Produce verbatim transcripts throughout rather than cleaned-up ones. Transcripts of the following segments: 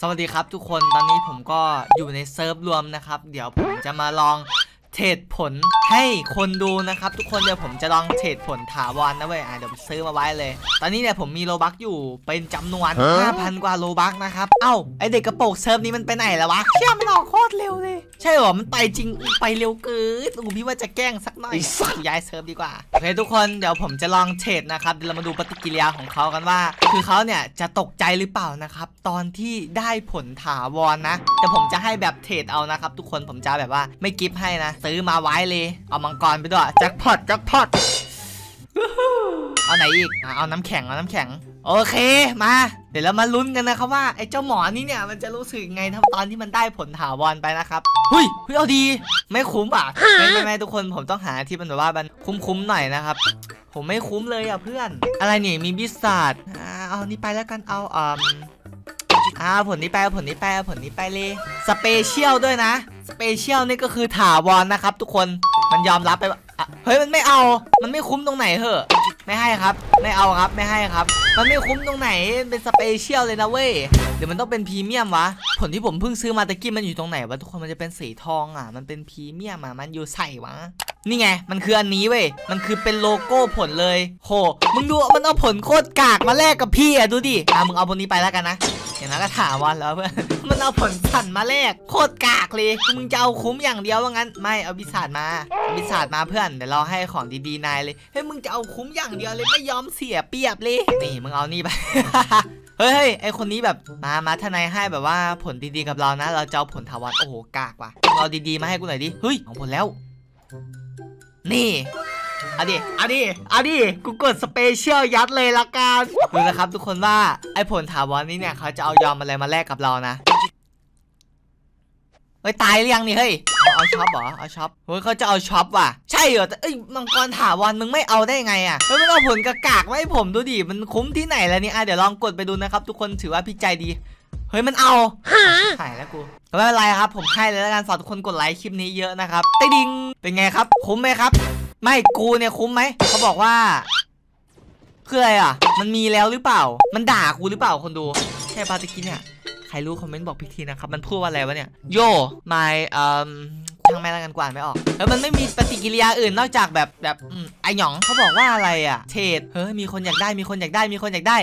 สวัสดีครับทุกคนตอนนี้ผมก็อยู่ในเซิร์ฟรวมนะครับเดี๋ยวผมจะมาลองเทรดผลให้คนดูนะครับทุกคนเดี๋ยวผมจะลองเทรดผลถาวร นะเว้ยเดี๋ยวซื้อมาไว้เลยตอนนี้เนี่ยผมมีโลบัคอยู่เป็นจำนวน ห้าพัน กว่าโลบัคนะครับเอ้าไอเด็กกระโปรงเซิร์ฟนี้มันไปไหนแล้ววะเชื่อมันออกโคตรเร็วเลยใช่หรอมันไปจริงไปเร็วเกินผมพี่ว่าจะแกล้งสักหน่อยย้ายเซิร์ฟดีกว่าโอเคทุกคนเดี๋ยวผมจะลองเทรดนะครับเดี๋ยวเรามาดูปฏิกิริยาของเขากันว่าคือเขาเนี่ยจะตกใจหรือเปล่านะครับตอนที่ได้ผลถาวร นะแต่ผมจะให้แบบเทรดเอานะครับทุกคนผมจะแบบว่าไม่กิฟต์ให้นะซื้อมาไว้เลยเอามังกรไปด้วยแจ็คพอตแจ็คพอตเอาไหนอีกเอาน้ำแข็งเอาน้ำแข็งโอเคมาเดี๋ยวเรามาลุ้นกันนะครับว่าไอ้เจ้าหมอนี่เนี่ยมันจะรู้สึกไงถ้าตอนที่มันได้ผลถาวรไปนะครับเฮ้ยเฮ้ยเอาดีไม่คุ้มป่ะไม่ไม่ไม่ทุกคนผมต้องหาที่มันแบบว่ามันคุ้มๆหน่อยนะครับผมไม่คุ้มเลยอ่ะเพื่อนอะไรเนี่ยมีบิสซัดเอานี่ไปแล้วกันเอาอ่าอ่าผลนี้ไปผลนี้ไปผลนี้ไปเลยสเปเชียลด้วยนะสเปเชียลนี่ก็คือถาวร นะครับทุกคนมันยอมรับไปเฮ้ยมันไม่เอามันไม่คุ้มตรงไหนเหอะไม่ให้ครับไม่เอาครับไม่ให้ครับมันไม่คุ้มตรงไหนเป็นสเปเชียลเลยนะเว้ยเดี๋ยวมันต้องเป็นพรีเมียมวะผลที่ผมเพิ่งซื้อมาตะกี้มันอยู่ตรงไหนวะทุกคนมันจะเป็นสีทองอ่ะมันเป็นพรีเมียมอ่ะมันอยู่ใส่วะนี่ไงมันคืออันนี้เว้ยมันคือเป็นโลโก้ผลเลยโหมึงดูมันเอาผลโคตรกากมาแลกกับพี่อ่ะดูดิอ่ะมึงเอาผลนี้ไปแล้วกันนะอย่างนั้นก็ถาวรแล้วเพื่อนมันเอาผลสั่นมาแลกโคตรกากเลยมึงจะเอาคุ้มอย่างเดียวว่างั้นไม่เอาบิสซัดมาบิสซัดมาเพื่อนเดี๋ยวเราให้ของดีๆนายเลยเฮ้ยมึงจะเอาคุ้มอย่างเดียวเลยไม่ยอมเสียเปรียบเลยนี่มึงเอานี่ไป เฮ้ยไอคนนี้แบบมามาทนายให้แบบว่าผลดีๆกับเรานะเราจะเอาผลถาวรโอ้โหกากว่ะเอาดีๆมาให้กูหน่อยดิเฮ้ยเอาผลแล้วนี่เอาดิเอาดิเอาดิกูกดสเปเชียลยัดเลยละกันดูนะครับทุกคนว่าไอ้ผลถาวรนี้เนี่ยเขาจะเอายอมอะไรมาแลกกับเรานะเฮ้ยตายหรือยังนี่เฮ้ยเอาช็อปเหรอเอาช็อปเฮ้ยเขาจะเอาช็อปว่ะใช่เหรอแต่ไอ้มังกรถาวรมึงไม่เอาได้ไงอ่ะแล้วมันเอาผลกระกากไว้ผมดูดิมันคุ้มที่ไหนแล้วนี่อ่ะเดี๋ยวลองกดไปดูนะครับทุกคนถือว่าพี่ใจดีเฮ้ยมันเอาหายแล้วกูไม่เป็นไรครับผมให้เลยแล้วกันฝากทุกคนกดไลค์คลิปนี้เยอะนะครับใต้ดิงเป็นไงครับคุ้มไหมครับไม่กูเนี่ยคุ้มไหมเขาบอกว่าคืออะไรอ่ะมันมีแล้วหรือเปล่ามันด่ากูหรือเปล่าคนดูใช่ปาตะกี้เนี่ยใครรู้คอมเมนต์บอกพี่ทีนะครับมันพูดว่าอะไรวะเนี่ยโย่ไม่เอ่อทางแม่ละกันกว่าไม่ออกแล้วมันไม่มีปฏิกิริยาอื่นนอกจากแบบแบบไอหยองเขาบอกว่าอะไรอ่ะเทรดเฮ้ยมีคนอยากได้มีคนอยากได้มีคนอยากได้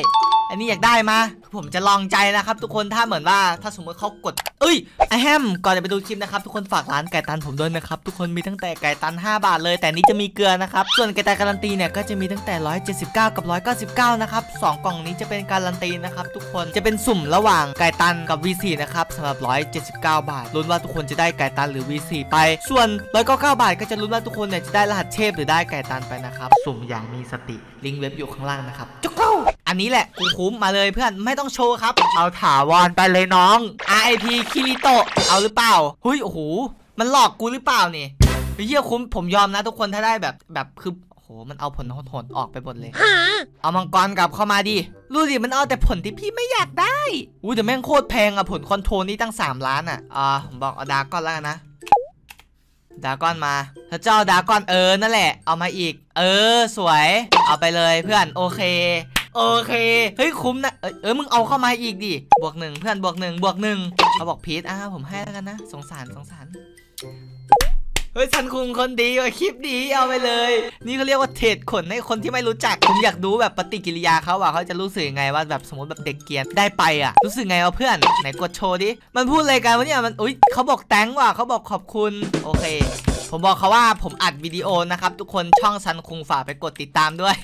อันนี้อยากได้มาผมจะลองใจนะครับทุกคนถ้าเหมือนว่าถ้าสมมติเขากดเอ้ยไอแฮมก่อนจะไปดูคลิปนะครับทุกคนฝากร้านไก่ตันผมด้วยนะครับทุกคนมีตั้งแต่ไก่ตันห้าบาทเลยแต่นี้จะมีเกลือนะครับส่วนไก่ตันการันตีเนี่ยก็จะมีตั้งแต่หนึ่งร้อยเจ็ดสิบเก้ากับหนึ่งร้อยเก้าสิบเก้านะครับสองกล่องนี้จะเป็นการันตีนะครับทุกคนจะเป็นสุ่มระหว่างไก่ตันกับ วี สี่ นะครับสำหรับหนึ่งร้อยเจ็ดสิบเก้าบาทลุ้นว่าทุกคนจะได้ไก่ตันหรือ วี สี่ ไปส่วนหนึ่งร้อยเก้าสิบเก้าบาทก็จะลุ้นว่าทุกคนเนี่ยจะได้รหัสเทพหรือได้ไก่ตันไปนะครับสุ่มอย่างมีสติลิงก์เว็บอยู่ข้างล่างนะครับจุ๊กอันนี้แหละกูคุ้มมาเลยเพื่อนไม่ต้องโชว์ครับเอาถาวรไปเลยน้อง อาร์ ไอ พี คิริโตะเอาหรือเปล่าเฮ้ยโอ้โหมันหลอกกูหรือเปล่านี่ไอ้เหี้ยคุ้มผมยอมนะทุกคนถ้าได้แบบแบบคือโอ้โหมันเอาผลโหดๆออกไปหมดเลยเอามังกรกลับเข้ามาดิรู้ดิมันเอาแต่ผลที่พี่ไม่อยากได้อู้แต่แม่งโคตรแพงอะผลคอนโทรลนี่ตั้งสามล้านอะอ่าผมบอกเอาดาก้อนแล้วนะดาก้อนมาถ้าเจ้าดาก้อนเออนั่นแหละเอามาอีกเออสวยเอาไปเลยเพื่อนโอเคโอเคเฮ้ยคุ้มนะเออเออมึงเอาเข้ามาอีกดิบวกหนึ่งเพื่อนบวกหนึ่งบวกหนึ่งเขาบอกพีทอ่ะผมให้แล้วกันนะสงสารสงสารเฮ้ยฉันคุ้มคนดีคลิปดีเอาไปเลยนี่เขาเรียกว่าเทรดขนให้คนที่ไม่รู้จักผมอยากดูแบบปฏิกิริยาเขาว่าเขาจะรู้สึกยังไงว่าแบบสมมติแบบเด็กเกียร์ได้ไปอ่ะรู้สึกไงวะเพื่อนไหนกดโชว์ดิมันพูดอะไรกันวะเนี่ยมันอุ๊ยเขาบอกแตงว่ะเขาบอกขอบคุณโอเคผมบอกเขาว่าผมอัดวิดีโอนะครับทุกคนช่องซันคุงฝากไปกดติดตามด้วย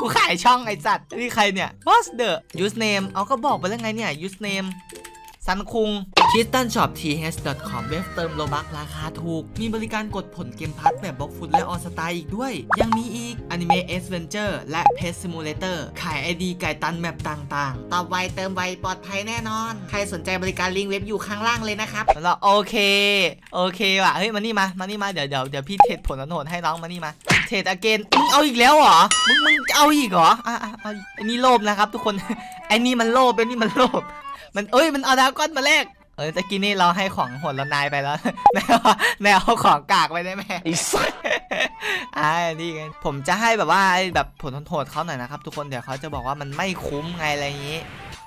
กูขายช่องไอ้สัตว์นี่ใครเนี่ย What's the username เอาก็บอกไปแล้วไงเนี่ย username ซันคุง คิสตันช็อป ที เอช ดอท คอม เว็บเติมโลบัคราคาถูกมีบริการกดผลเกมพัทแบบบล็อกฟุตและออสตาอีกด้วยยังมีอีก Anime Adventure และ Pet Simulator ขาย ไอ ดี ไก่ตันแมปต่างๆตอบไวเติมไวปลอดภัยแน่นอนใครสนใจบริการลิงก์เว็บอยู่ข้างล่างเลยนะครับแล้วโอเคโอเคว่ะเฮ้ยมานี่มามานี่มาเดี๋ยวเดี๋ยวเดี๋ยวพี่เทรดผลโหดให้น้องมานี่มาเทรดอเกนมึงเอาอีกแล้วเหรอมึงมึงเอาอีกเหรออ่ะเอาไอ้นี่โลภนะครับทุกคนไอ้นี่มันโลภไอ้นี่มันโลภมันเอ้ยมันเอาดาก้อนมาแลกเออตะกี้นี่เราให้ของหดละนายไปแล้วแนวของกากไปได้ไหมอีสัสอ่านี่ไงผมจะให้แบบว่าแบบผลโหดเขาหน่อยนะครับทุกคนเดี๋ยวเขาจะบอกว่ามันไม่คุ้มไงอะไรอย่างนี้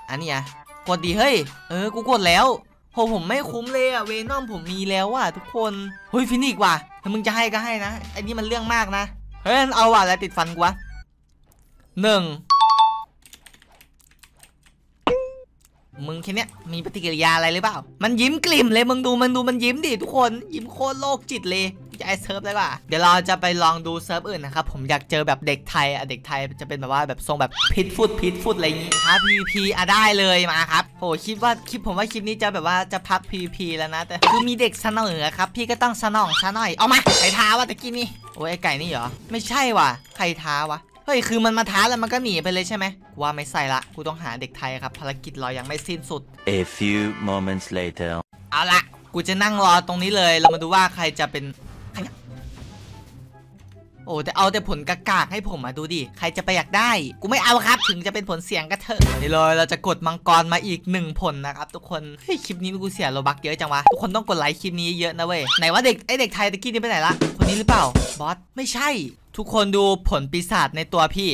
อันนี้อ่ะ กดดิเฮ้ยเออกูกดแล้วโหผมไม่คุ้มเลยอะเวนอมผมมีแล้วอะทุกคนเฮ้ยฟินิกซ์ว่ะถ้ามึงจะให้ก็ให้นะไอ้นี่มันเรื่องมากนะเฮ้ยเอาว่ะอะไรติดฟันกูวะหนึ่งมึงแค่เนี้ยมีปฏิกิริยาอะไรหรือเปล่ามันยิ้มกลิ่มเลยมึงดูมันดูมันยิ้มดิทุกคนยิ้มโคตรโลกจิตเลยจะไอเซิร์ฟได้ป่ะเดี๋ยวเราจะไปลองดูเซิร์ฟอื่นนะครับผมอยากเจอแบบเด็กไทยอะเด็กไทยจะเป็นแบบว่าแบบทรงแบบพิทฟุตพิทฟุตอะไรอย่างงี้ครับ พี วี พี อะได้เลยมาครับโหคิดว่าคลิปผมว่าคลิปนี้จะแบบว่าจะพัก พี วี พี แล้วนะแต่คือมีเด็กสนองเหนือครับพี่ก็ต้องสนองซะหน่อยเอามาไก่ท้าวะตะกี้นี่โอ้ยไอไก่นี่เหรอไม่ใช่ว่ะไก่ท้าวะเฮ้ยคือมันมาท้าแล้วมันก็หนีไปเลยใช่ไหมกูว่าไม่ใส่ละกูต้องหาเด็กไทยครับภารกิจเรายังไม่สิ้นสุด A few moments later เอาละกูจะนั่งรอตรงนี้เลยเรามาดูว่าใครจะเป็นโอ้แต่เอาแต่ผลกากากให้ผมมาดูดิใครจะไปอยากได้กูไม่เอาครับถึงจะเป็นผลเสียงก็เถอะเดี๋ยวเลยเราจะกดมังกรมาอีกหนึ่งผลนะครับทุกคนเฮ้ยคลิปนี้กูเสียโลบักเยอะจังวะทุกคนต้องกดไลค์คลิปนี้เยอะนะเว้ยไหนว่าเด็กไอเด็กไทยตะกี้นี่ไปไหนละคนนี้หรือเปล่าบอสไม่ใช่ทุกคนดูผลปีศาจในตัวพี่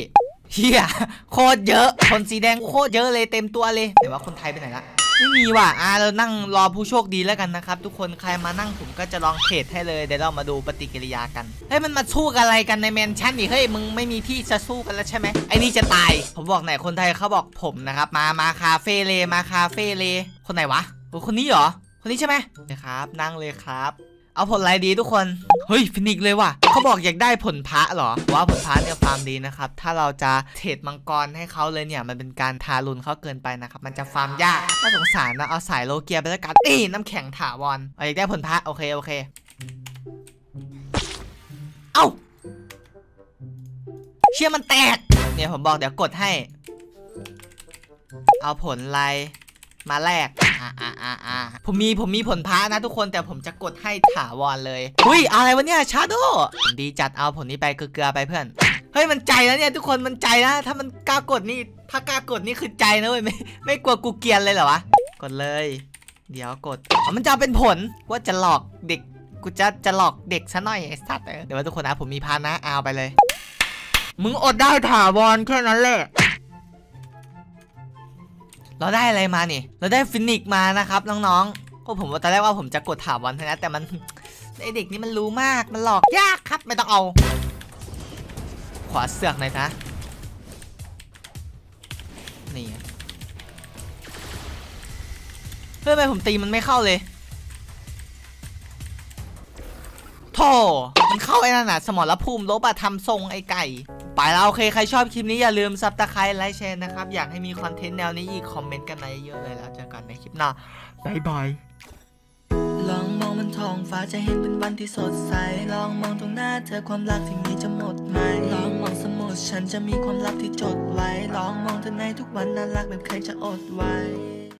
เฮียโคตรเยอะผลสีแดงโคตรเยอะเลยเต็มตัวเลยแต่ว่าคนไทยไปไหนละไม่มีว่ะอ่าเรานั่งรอผู้โชคดีแล้วกันนะครับทุกคนใครมานั่งผมก็จะลองเทรดให้เลยเดี๋ยวเรามาดูปฏิกิริยากันเฮ้ยมันมาสู้กันอะไรกันในแมนชั่นนี่เฮ้ยมึงไม่มีที่จะสู้กันแล้วใช่ไหมไอ้นี่จะตายผมบอกไหนคนไทยเขาบอกผมนะครับมามาคาเฟ่เลยมาคาเฟ่เลยคนไหนวะโอ้คนนี้เหรอคนนี้ใช่ไหมนะครับนั่งเลยครับเอาผลอะไรดีทุกคนเฮ้ยฟินิกซ์เลยว่ะเขาบอกอยากได้ผลพระเหรอว่าผลพระเนี่ยฟาร์มดีนะครับถ้าเราจะเทรดมังกรให้เขาเลยเนี่ยมันเป็นการทารุณเขาเกินไปนะครับมันจะฟาร์มยากน่าสงสารนะเอาสายโลเกียไปแล้วกันนี่น้ำแข็งถาวรอยากได้ผลพระโอเคโอเคเอ้าเชี่ยมันแตกเนี่ยผมบอกเดี๋ยวกดให้เอาผลอะไรมาแรกอ่าอ่าอ่าอ่าผมมีผมมีผลพระนะทุกคนแต่ผมจะกดให้ถาวรเลยอุ้ยอะไรวะเนี่ยชาโดดีจัดเอาผลนี้ไปเกลือไปเพื่อนเฮ้ยมันใจแล้วเนี่ยทุกคนมันใจนะถ้ามันกล้ากดนี่ถ้ากล้ากดนี่คือใจนะเว้ยไม่ไม่กลัวกูเกียนเลยเหรอวะกดเลยเดี๋ยวกดอ๋อมันจะเป็นผลว่าจะหลอกเด็กกูจะจะหลอกเด็กซะหน่อยไอ้สัตว์เดี๋ยวว่าทุกคนนะผมมีพานะเอาไปเลยมึงอดได้ถาวรแค่นั้นแหละเราได้อะไรมานี่เราได้ฟินิกซ์มานะครับน้องๆก็ผมว่าตอนแรกว่าผมจะกดถามวันนะแต่มันไอเด็กนี่มันรู้มากมันหลอกยากครับไม่ต้องเอาขวาเสือกหน่อยนะนี่เพื่อไปผมตีมันไม่เข้าเลยโธ่มันเข้าไอ้นั่นน่ะสมรภูมิลบอะทำทรงไอไก่ไปแล้วโอเคใครชอบคลิปนี้อย่าลืมซับสไครต์ไลค์แชร์นะครับอยากให้มีคอนเทนต์แนวนี้อีกคอมเมนต์กันมาเยอะเลยแล้วเจอกันในคลิปหน้าบ๊ายบายลองมองมันท้องฟ้าจะเห็นเป็นวันที่สดใสลองมองตรงหน้าเธอความรักที่มีจะหมดไหมลองมองสมุดฉันจะมีความลับที่จดไว้ลองมองเธอในทุกวันน่ารักแบบใครจะอดไว้